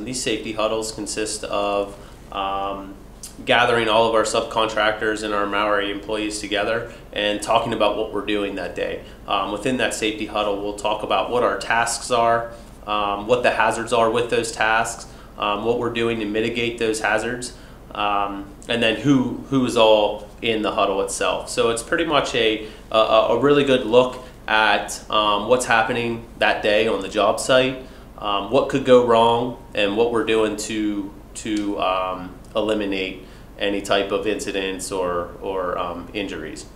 And these safety huddles consist of gathering all of our subcontractors and our Mowery employees together and talking about what we're doing that day. Within that safety huddle, we'll talk about what our tasks are, what the hazards are with those tasks, what we're doing to mitigate those hazards, and then who is all in the huddle itself. So it's pretty much a really good look at what's happening that day on the job site, what could go wrong, and what we're doing to eliminate any type of incidents or injuries.